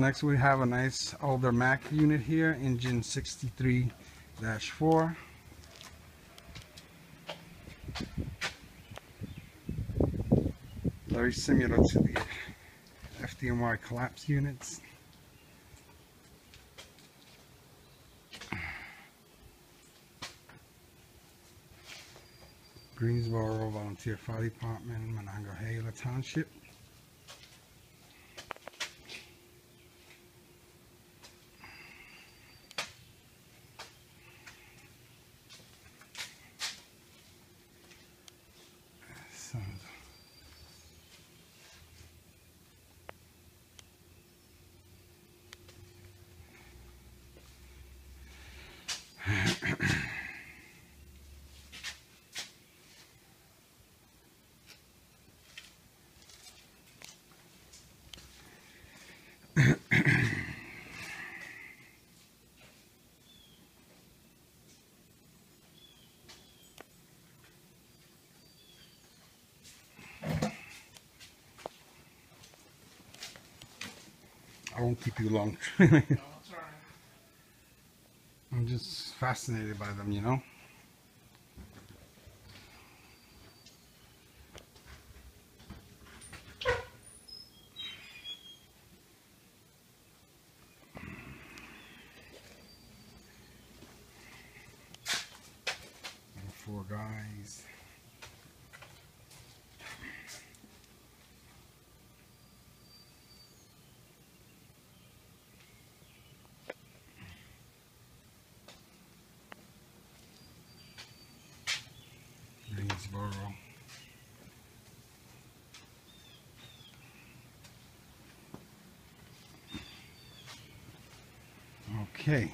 Next we have a nice older Mack unit here, engine 63-4. Very similar to the FDNY collapse units. Greensboro Volunteer Fire Department, Monongahela Township. I won't keep you long. No, it's all right. I'm just fascinated by them, you know. Four guys. Greensboro. Okay.